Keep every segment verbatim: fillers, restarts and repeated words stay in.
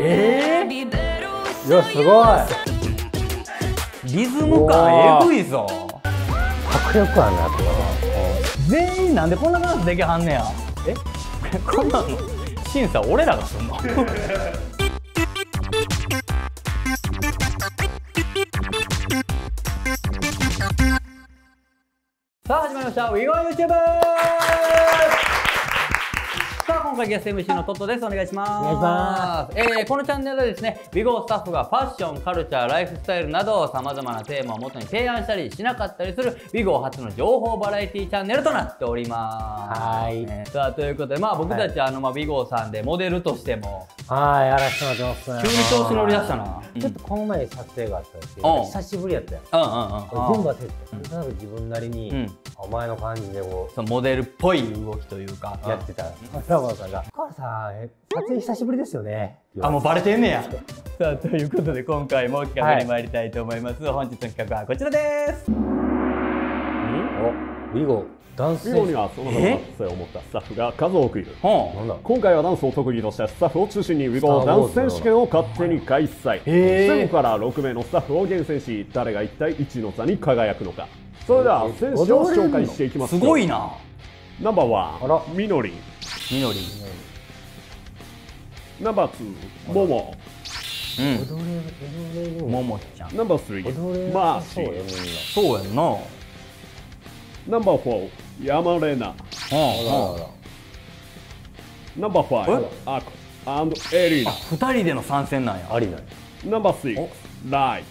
えー、いやすごいリズム感えぐいぞ。迫力あるなこれは。全員なんでこんなダンスできはんねや。えこんなの審査俺らがすんのさあ始まりました ウェゴユーチューブ。 さあ今回ゲスト エムシー のトットです。お願いします。えー、このチャンネルはですね ウェゴ スタッフがファッション、カルチャー、ライフスタイルなどさまざまなテーマを元に提案したりしなかったりする ウェゴ 初の情報バラエティチャンネルとなっております。はい、えー、さあということで、まあ、僕たちは ウェゴ さんでモデルとしてもはいやらせてもらってますね。急に調子乗り出したな。ちょっとこの前撮影があったんですけど久しぶりやったやん。全部焦ってなんか自分なりにお前の感じでこうモデルっぽい動きというかやってたらラバーさんが「お母さん撮影久しぶりですよね」あもうバレてんねや。さあということで今回も企画に参りたいと思います。本日の企画はこちらです。おウェゴダンスにはそのような特性を持ったスタッフが数多くいる。今回はダンスを特技としたスタッフを中心に ウェゴ ダンス選手権を勝手に開催。選手からろくめいのスタッフを厳選し、誰が一体いちいの座に輝くのか。それでは選手を紹介していきます。すごいな。ナンバーワンみのりん、みのりん。ナンバーツーもも、ももちゃん。ナンバースリーマーシー。そうやんな。ナンバーフォーやまれな。ナンバーファイブ、アコ&エリーナ。ふたりでの参戦なんや。ありない。ナンバーシックス、らいと。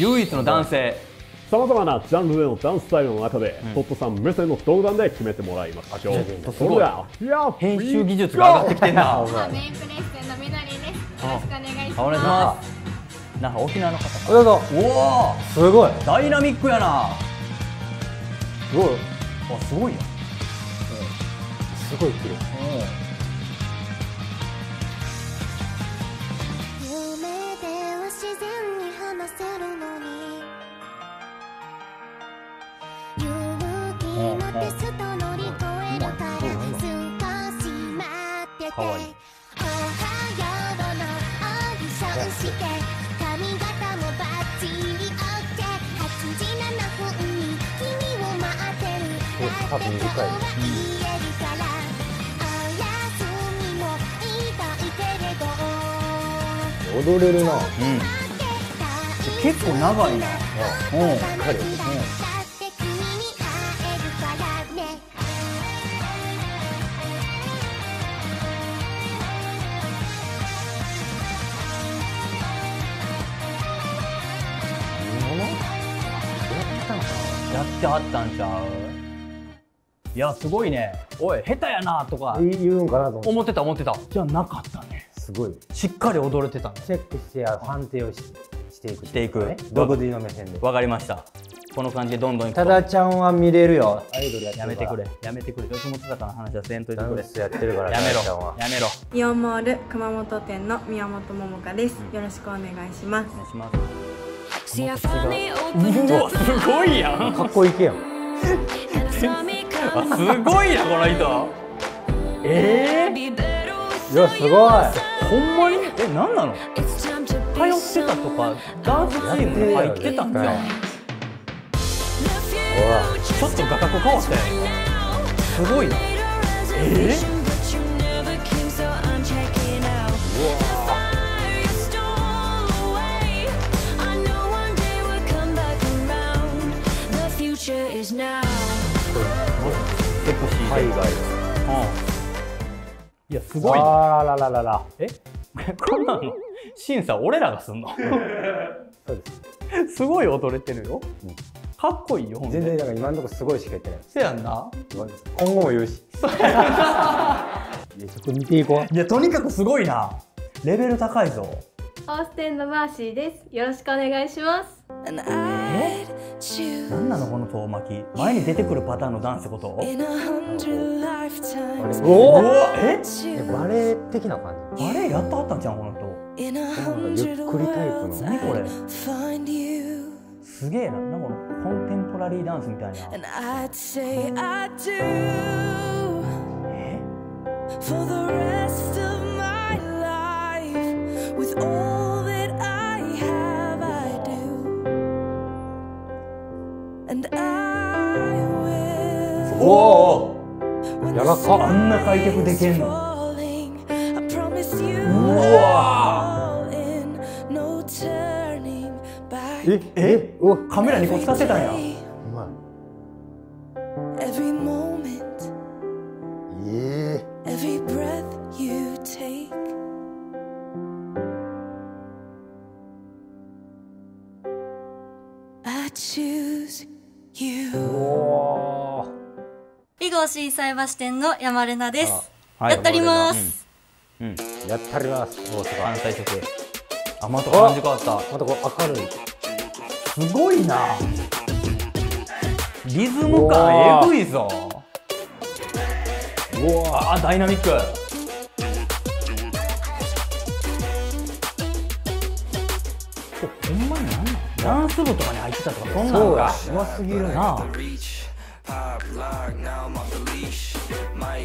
唯一の男性。さまざまなジャンルでのダンススタイルの中で、トットさん目線の動画で決めてもらいましょう。それでは、編集技術が上がってきてんな。メインプレッセンのみのりです。よろしくお願いします。なんか沖縄の方。どうぞ。おお、すごい。ダイナミックやな。すごい。あ、すごいや。すごい綺麗。夢では自然に話せるのに。勇気のテスト乗り越えるから少し待ってて。おはようのオーディションして髪型もバッチリ折ってはちじななふんに君。多分理解踊れるな。結構長いな。やってはったんちゃう。いやすごいね。おい下手やなとか言うんかなと思ってた思ってたじゃなかったね。すごいしっかり踊れてた。チェックして判定をしていくしていく独自の目線で。わかりました。この感じでどんどんいく。ただちゃんは見れるよ。アイドルやめてくれやめてくれ。吉本坂の話はせんといてくれ。ダンスやってるからやめろやめろ。イオンモール熊本店の宮本桃香です。よろしくお願いします。お願いします。うわすごいやん。かっこいいけやん。すごいなこの人。えー、いやすごい。ほんまにえ何なの。通ってたとかダンスチームに入ってたんじゃん。ちょっと画角変わったよ。すごいな。えー、うわ海外です。いやすごいね。あらららら。えこんなの審査俺らがすんの。そうです。すごい踊れてるよ。かっこいいよ。全然なんか今のところすごいしか言ってない。せやんな。今後も言うし。いやちょっと見ていこう。いやとにかくすごいな。レベル高いぞ。オーステンのマーシーです。よろしくお願いします。えーなんなのこの遠巻き。前に出てくるパターンのダンスこと。おおえ？バレエ的な感じ。バレエやったあったんじゃんこの人。ゆっくりタイプの。何これ。すげえな。なんかコンテンポラリーダンスみたいな。え？あ、あんな開脚できるの。うわええうわ、カメラにこう使ってたんや。うまい。ええWEGO心斎橋店のやまれなです。やったります。うん、やったります。おお、すごい。反対色。あ、また感じ変わった。またこう明るい。すごいな。リズム感えぐいぞ。うわあ、ダイナミック。ほんまになんなんダンス部とかに入ってたとかそんなのがうますぎるな。渋っ。可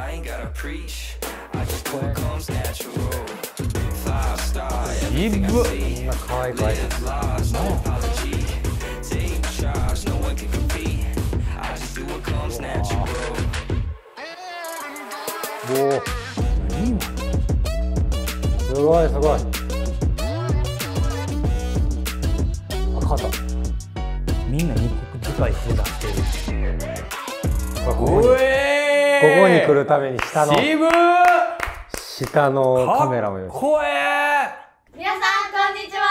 愛い可愛い。すごいすごい。みんなに機械手出してる。ここに来るために下の下のカメラもよ。皆さんこんにちは。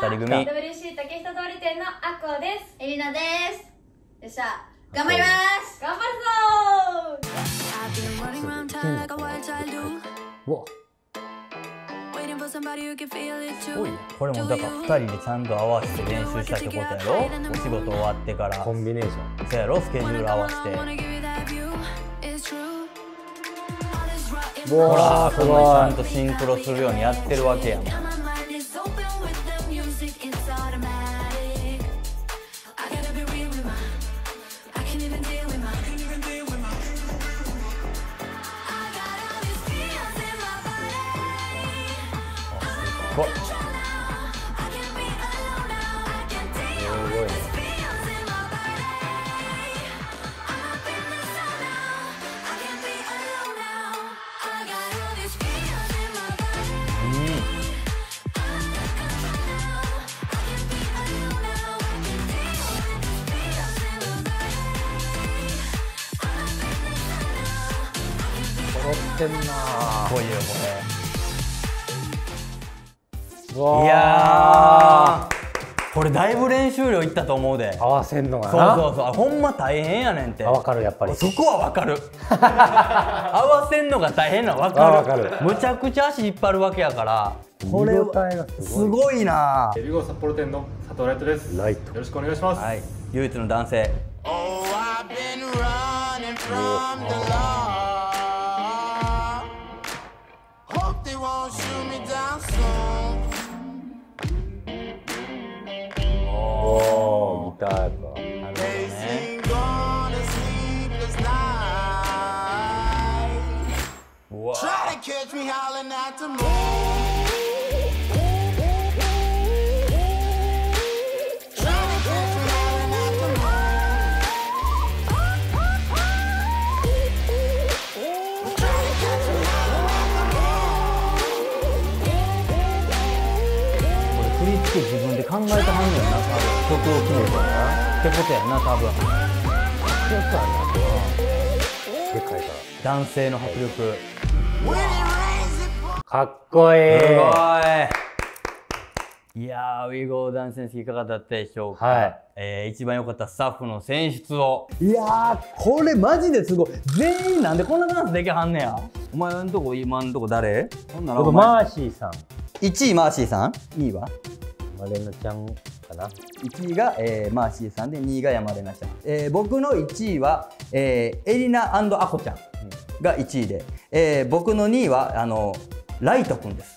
二人組 ダブリューシー 竹下通り店のあっこうです。えりなです。よっしゃ頑張ります。頑張るぞー。これもだからふたりでちゃんと合わせて練習したってことやろ。お仕事終わってからコンビネーションそうやろ。スケジュール合わせてほらこのちゃんとシンクロするようにやってるわけやもん。すごい。揃ってんな。すごいよこれ。いやーこれだいぶ練習量いったと思うで。合わせんのがな。そうそうそう、ほんま大変やねんって。分かる。やっぱりそこは分かる合わせんのが大変な分かる。分かる。むちゃくちゃ足引っ張るわけやから。これはすごいな。WEGO札幌店の佐藤らいとです。らいとよろしくお願いします。はい、唯一の男性。おー、ギターやっぱ。なるほどね。うわこれ振り付け自分で考えたはんねんな。曲を決めるからってことやな多分。迫力あるな。でかいから男性の迫力。かっこいい。すごい。いやーWEGO男性好きいかがだったでしょうか。はい、えー、一番良かったスタッフの選出を。いやーこれマジですごい。全員なんでこんなダンスできはんねや。お前のとこ今のとこ誰。こんなのマーシーさん。いちいマーシーさん、にいはやまれなちゃんかな。いちいが、えー、マーシーさんでにいがやまれなちゃん、えー、僕のいちいは、えー、エリナ&アコちゃんがいちいで、えー、僕のにいはあのらいとくんです。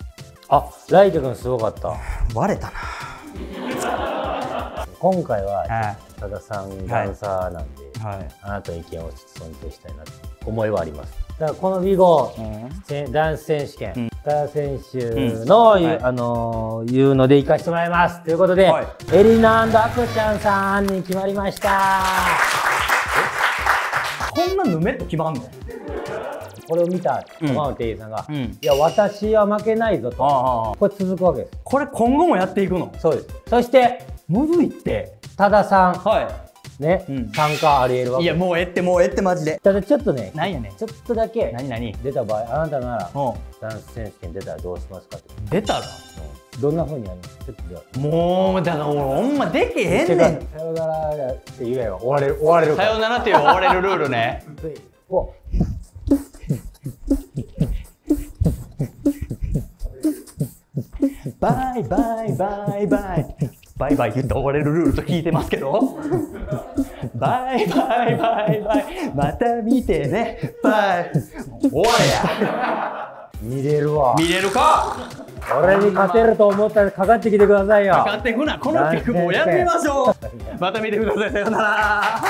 あ、らいとくんすごかった。割れたな今回は多田さんダンサーなんで、はいはい、あなたの意見を尊重したいなと思いはあります。だからこのWEGOダンス選手権、うん、田選手のいうので行かせてもらいますということで、はい、エリナ&アコちゃんさんに決まりました。こんなぬめっと決まんの？これを見た他の店員さんが「いや私は負けないぞ」と。これ続くわけです。これ今後もやっていくの？そうです。そしてむずいって多田さん、はいね、参加ありえるわけ。いやもうえってもうえってマジで。ただちょっとね、何やねん、ちょっとだけ何何出た場合、あなたならダンス選手権出たらどうしますかって。出たらどんなふうにやるの？ちょっとじゃあもうだから俺ほんまできへんねん。さよならって言えば終われる、終われる。さよならって言えば終われるルールね。おバイバイバイバイバイバイ言って終われるルールと聞いてますけど。バイバイバイバイまた見てねバイ。おいや見れるわ。見れるか。俺に勝てると思ったらかかってきてくださいよ。かかってくな。この曲もやめましょう。また見てください。さよなら。